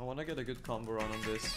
I want to get a good combo run on this.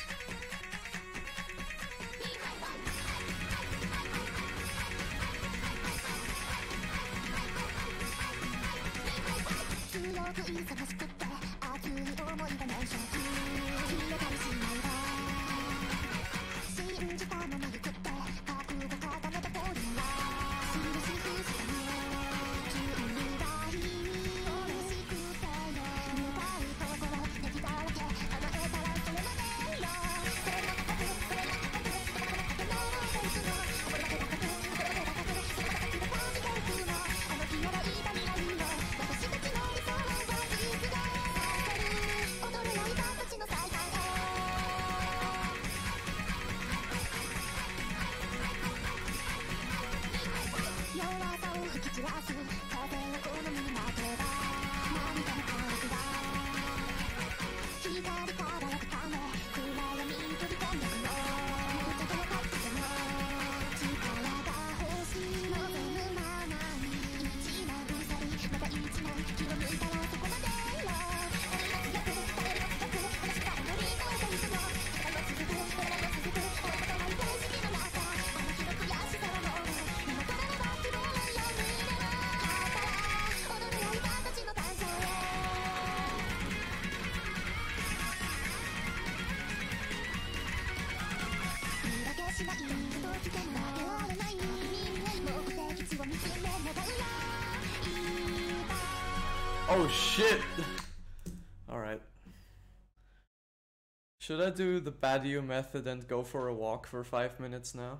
Oh shit! Alright. Should I do the Badiou method and go for a walk for 5 minutes now?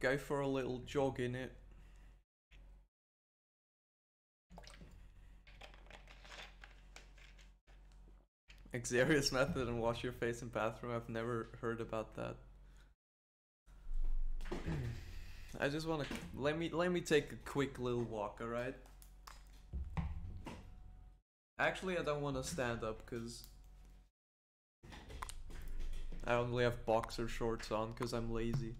Go for a little jog in it. Xeria's method and wash your face in bathroom, I've never heard about that. I just wanna let me take a quick little walk, alright? Actually I don't wanna stand up cause I only have boxer shorts on cause I'm lazy.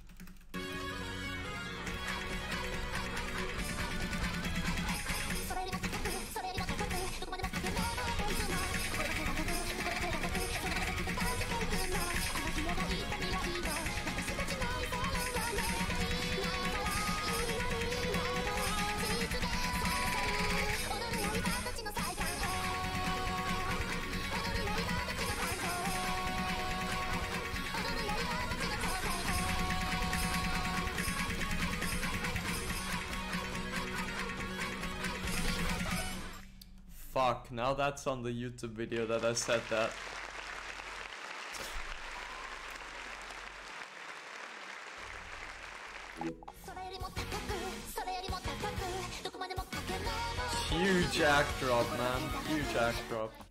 Fuck, now that's on the YouTube video that I said that. Huge act drop, man. Huge act drop.